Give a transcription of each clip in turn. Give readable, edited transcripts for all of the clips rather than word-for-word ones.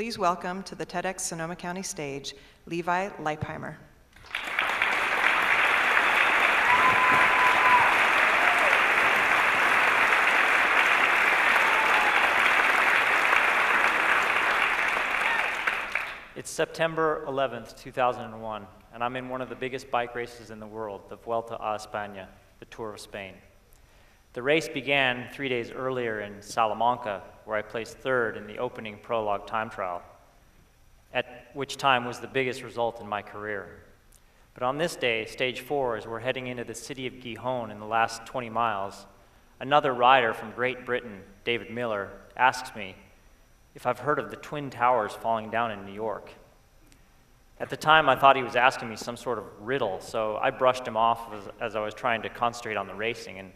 Please welcome to the TEDx Sonoma County stage, Levi Leipheimer. It's September 11th, 2001, and I'm in one of the biggest bike races in the world, the Vuelta a España, the Tour of Spain. The race began 3 days earlier in Salamanca, where I placed third in the opening prologue time trial, at which time was the biggest result in my career. But on this day, stage four, as we're heading into the city of Gijón in the last 20 miles, another rider from Great Britain, David Miller, asks me if I've heard of the Twin Towers falling down in New York. At the time, I thought he was asking me some sort of riddle, so I brushed him off as I was trying to concentrate on the racing. And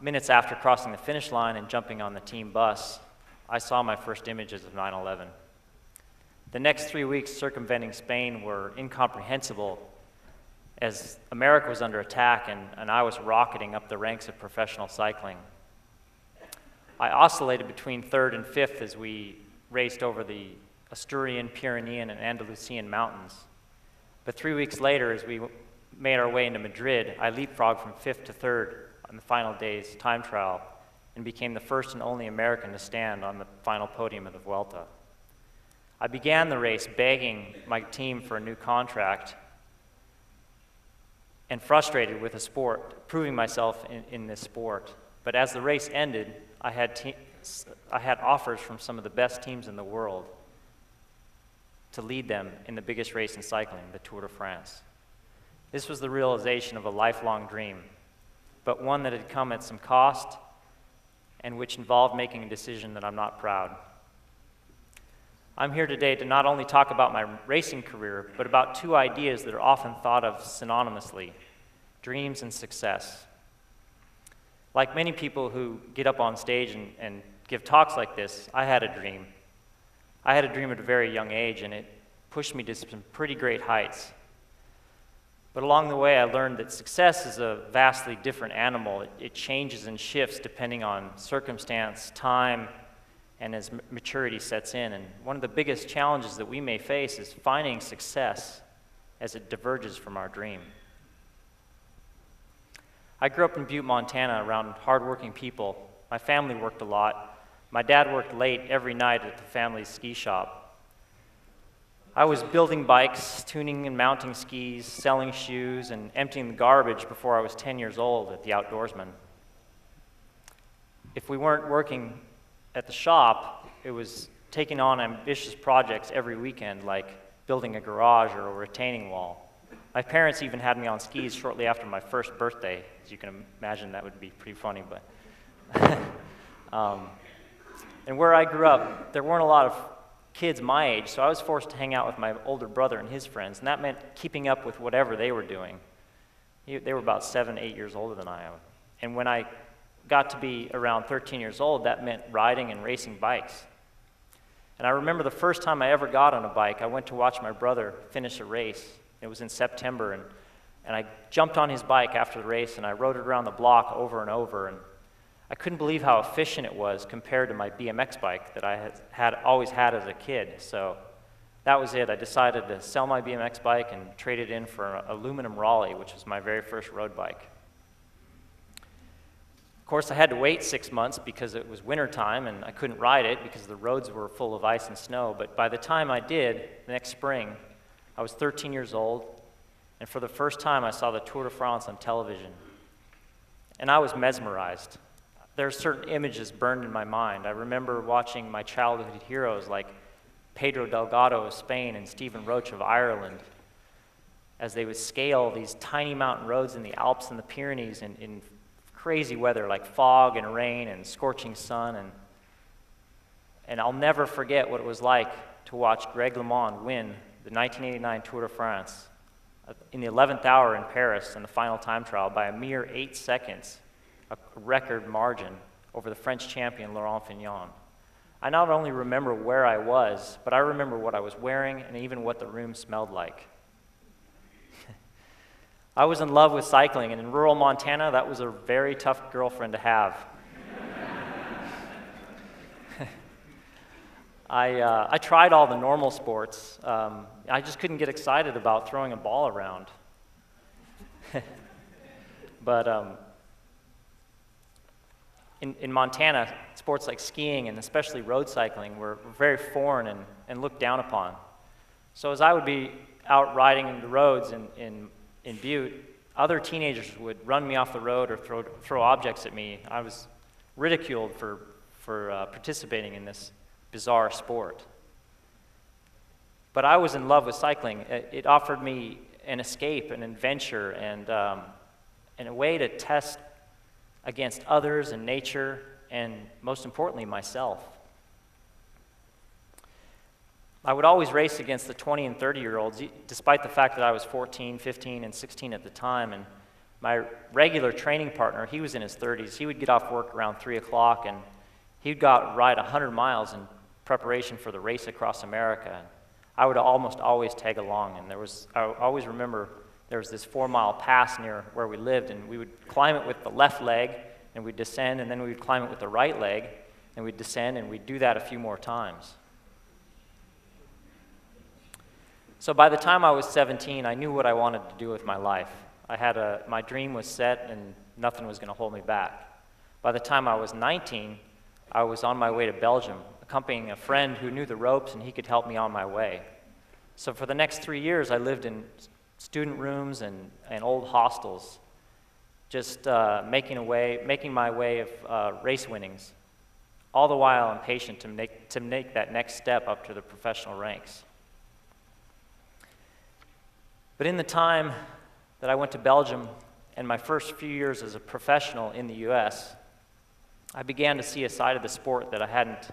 minutes after crossing the finish line and jumping on the team bus, I saw my first images of 9/11. The next 3 weeks circumventing Spain were incomprehensible, as America was under attack and I was rocketing up the ranks of professional cycling. I oscillated between third and fifth as we raced over the Asturian, Pyrenean, and Andalusian mountains. But 3 weeks later, as we made our way into Madrid, I leapfrogged from fifth to third on the final day's time trial and became the first and only American to stand on the final podium of the Vuelta. I began the race begging my team for a new contract and frustrated with the sport, proving myself in this sport. But as the race ended, I had offers from some of the best teams in the world to lead them in the biggest race in cycling, the Tour de France. This was the realization of a lifelong dream, but one that had come at some cost and which involved making a decision that I'm not proud. I'm here today to not only talk about my racing career, but about two ideas that are often thought of synonymously, dreams and success. Like many people who get up on stage and give talks like this, I had a dream. I had a dream at a very young age, and it pushed me to some pretty great heights. But along the way, I learned that success is a vastly different animal. It changes and shifts depending on circumstance, time, and as maturity sets in. And one of the biggest challenges that we may face is finding success as it diverges from our dream. I grew up in Butte, Montana, around hardworking people. My family worked a lot. My dad worked late every night at the family's ski shop. I was building bikes, tuning and mounting skis, selling shoes, and emptying the garbage before I was 10 years old at The Outdoorsman. If we weren't working at the shop, it was taking on ambitious projects every weekend, like building a garage or a retaining wall. My parents even had me on skis shortly after my first birthday. As you can imagine, that would be pretty funny, but... and where I grew up, there weren't a lot of kids my age, so I was forced to hang out with my older brother and his friends, and that meant keeping up with whatever they were doing. They were about 7, 8 years older than I am. And when I got to be around 13 years old, that meant riding and racing bikes. And I remember the first time I ever got on a bike, I went to watch my brother finish a race. It was in September, and I jumped on his bike after the race, and I rode it around the block over and over, and I couldn't believe how efficient it was compared to my BMX bike that I had always had as a kid. So that was it. I decided to sell my BMX bike and trade it in for an aluminum Raleigh, which was my very first road bike. Of course, I had to wait 6 months because it was winter time, and I couldn't ride it because the roads were full of ice and snow. But by the time I did, the next spring, I was 13 years old, and for the first time I saw the Tour de France on television. And I was mesmerized. There are certain images burned in my mind. I remember watching my childhood heroes like Pedro Delgado of Spain and Stephen Roche of Ireland as they would scale these tiny mountain roads in the Alps and the Pyrenees in crazy weather like fog and rain and scorching sun. And I'll never forget what it was like to watch Greg LeMond win the 1989 Tour de France in the 11th hour in Paris in the final time trial by a mere 8 seconds, a record margin over the French champion Laurent Fignon. I not only remember where I was, but I remember what I was wearing and even what the room smelled like. I was in love with cycling, and in rural Montana, that was a very tough girlfriend to have. I tried all the normal sports. I just couldn't get excited about throwing a ball around. But in Montana, sports like skiing and especially road cycling were very foreign and looked down upon. So as I would be out riding the roads in Butte, other teenagers would run me off the road or throw objects at me. I was ridiculed for participating in this bizarre sport. But I was in love with cycling. It offered me an escape, an adventure, and a way to test against others and nature, and most importantly, myself. I would always race against the 20 and 30-year-olds, despite the fact that I was 14, 15, and 16 at the time. And my regular training partner, he was in his 30s. He would get off work around 3 o'clock, and he'd go out and ride 100 miles in preparation for the race across America. I would almost always tag along, and I always remember there was this 4-mile pass near where we lived, and we would climb it with the left leg, and we'd descend, and then we would climb it with the right leg, and we'd descend, and we'd do that a few more times. So by the time I was 17, I knew what I wanted to do with my life. My dream was set, and nothing was going to hold me back. By the time I was 19, I was on my way to Belgium, accompanying a friend who knew the ropes, and he could help me on my way. So for the next 3 years, I lived in student rooms and old hostels, just making my way of race winnings, all the while impatient to make that next step up to the professional ranks. But in the time that I went to Belgium and my first few years as a professional in the US, I began to see a side of the sport that I hadn't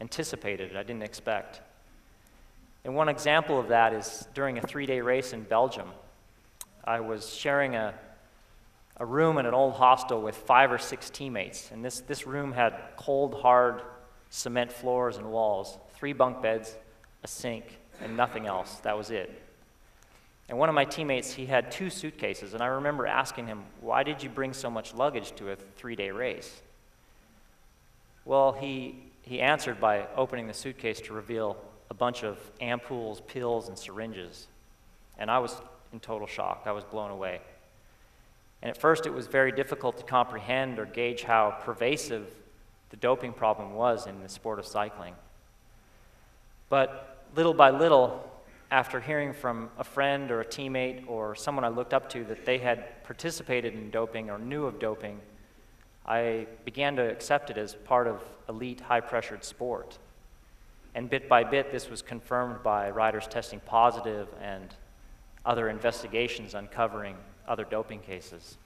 anticipated, I didn't expect. And one example of that is during a 3-day race in Belgium. I was sharing a room in an old hostel with 5 or 6 teammates, and this room had cold, hard cement floors and walls, 3 bunk beds, a sink, and nothing else. That was it. And one of my teammates, he had 2 suitcases, and I remember asking him, "Why did you bring so much luggage to a 3-day race?" Well, he answered by opening the suitcase to reveal a bunch of ampoules, pills, and syringes. And I was in total shock. I was blown away. And at first, it was very difficult to comprehend or gauge how pervasive the doping problem was in the sport of cycling. But little by little, after hearing from a friend or a teammate or someone I looked up to that they had participated in doping or knew of doping, I began to accept it as part of elite, high-pressured sport. And bit by bit, this was confirmed by riders testing positive and other investigations uncovering other doping cases.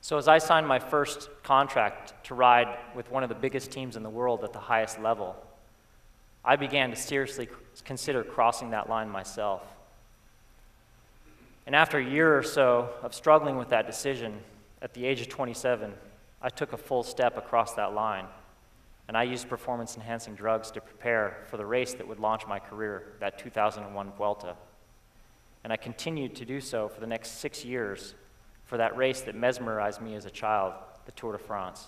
So as I signed my first contract to ride with one of the biggest teams in the world at the highest level, I began to seriously consider crossing that line myself. And after a year or so of struggling with that decision, at the age of 27, I took a full step across that line, and I used performance-enhancing drugs to prepare for the race that would launch my career, that 2001 Vuelta. And I continued to do so for the next 6 years for that race that mesmerized me as a child, the Tour de France.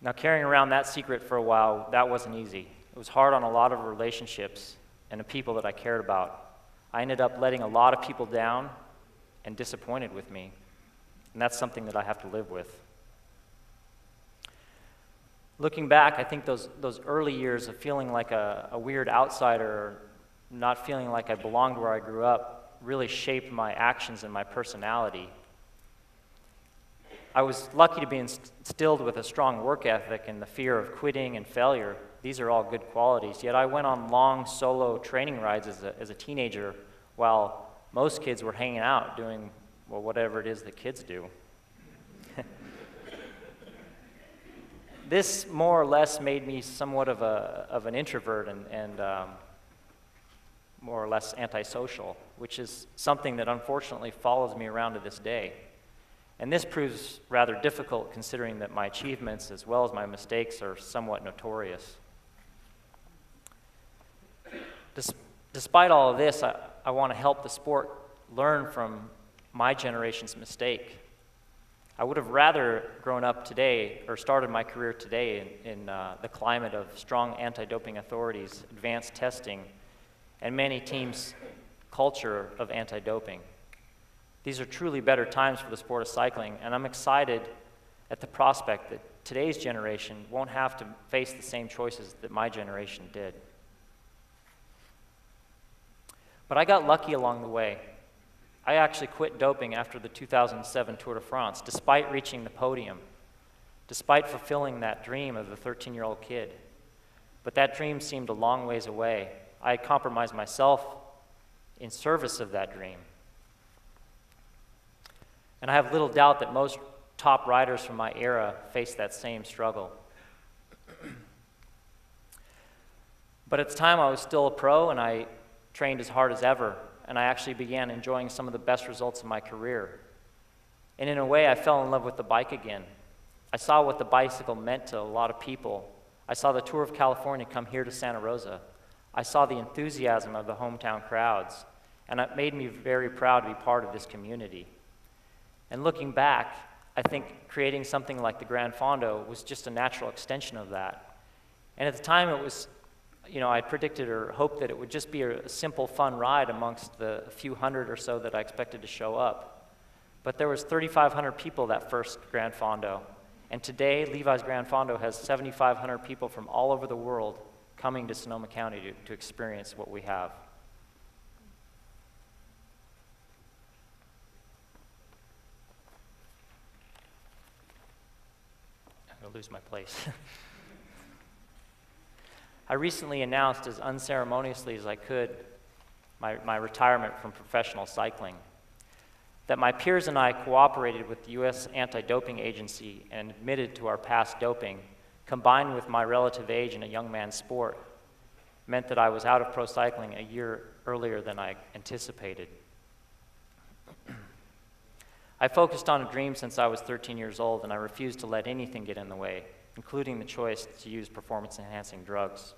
Now, carrying around that secret for a while, that wasn't easy. It was hard on a lot of relationships and the people that I cared about. I ended up letting a lot of people down and disappointed with me, and that's something that I have to live with. Looking back, I think those early years of feeling like a weird outsider, or not feeling like I belonged where I grew up, really shaped my actions and my personality. I was lucky to be instilled with a strong work ethic and the fear of quitting and failure. These are all good qualities, yet I went on long solo training rides as a teenager while most kids were hanging out doing, well, whatever it is the kids do. This more or less made me somewhat of an introvert and more or less antisocial, which is something that unfortunately follows me around to this day. And this proves rather difficult considering that my achievements as well as my mistakes are somewhat notorious. Despite all of this, I want to help the sport learn from my generation's mistake. I would have rather grown up today or started my career today in the climate of strong anti-doping authorities, advanced testing, and many teams' culture of anti-doping. These are truly better times for the sport of cycling, and I'm excited at the prospect that today's generation won't have to face the same choices that my generation did. But I got lucky along the way. I actually quit doping after the 2007 Tour de France, despite reaching the podium, despite fulfilling that dream of the 13-year-old kid. But that dream seemed a long ways away. I had compromised myself in service of that dream. And I have little doubt that most top riders from my era face that same struggle. But at the time, I was still a pro, and I trained as hard as ever. And I actually began enjoying some of the best results of my career. And in a way, I fell in love with the bike again. I saw what the bicycle meant to a lot of people. I saw the Tour of California come here to Santa Rosa. I saw the enthusiasm of the hometown crowds, and it made me very proud to be part of this community. And looking back, I think creating something like the Grand Fondo was just a natural extension of that. And at the time, it was, you know, I predicted or hoped that it would just be a simple, fun ride amongst the few hundred or so that I expected to show up. But there was 3,500 people that first Grand Fondo. And today, Levi's Grand Fondo has 7,500 people from all over the world coming to Sonoma County to experience what we have. I'm going to lose my place. I recently announced, as unceremoniously as I could, my retirement from professional cycling, that my peers and I cooperated with the US Anti-Doping Agency and admitted to our past doping, combined with my relative age in a young man's sport, meant that I was out of pro cycling a year earlier than I anticipated. I focused on a dream since I was 13 years old, and I refused to let anything get in the way, including the choice to use performance-enhancing drugs.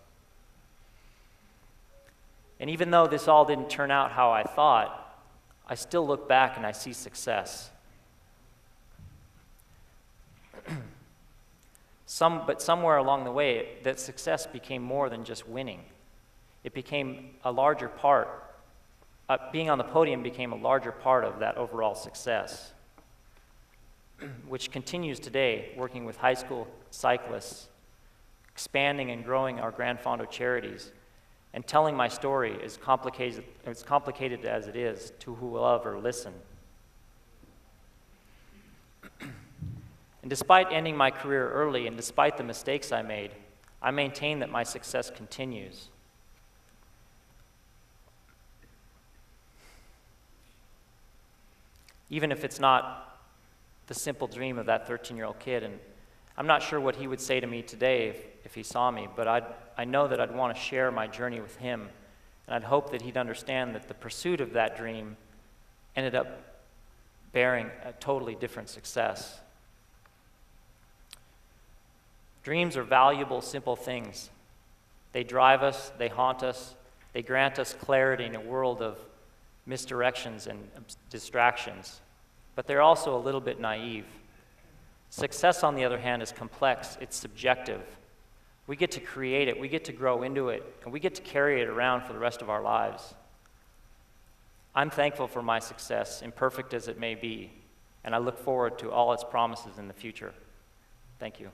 And even though this all didn't turn out how I thought, I still look back and I see success. But somewhere along the way, that success became more than just winning. It became a larger part. Being on the podium became a larger part of that overall success, which continues today, working with high school cyclists, expanding and growing our Grand Fondo charities, and telling my story, as complicated as it is, to who will ever listen. And despite ending my career early and despite the mistakes I made, I maintain that my success continues. Even if it's not the simple dream of that 13-year-old kid, and I'm not sure what he would say to me today if he saw me, but I know that I'd want to share my journey with him, and I'd hope that he'd understand that the pursuit of that dream ended up bearing a totally different success. Dreams are valuable, simple things. They drive us, they haunt us, they grant us clarity in a world of misdirections and distractions, but they're also a little bit naive. Success, on the other hand, is complex, it's subjective. We get to create it, we get to grow into it, and we get to carry it around for the rest of our lives. I'm thankful for my success, imperfect as it may be, and I look forward to all its promises in the future. Thank you.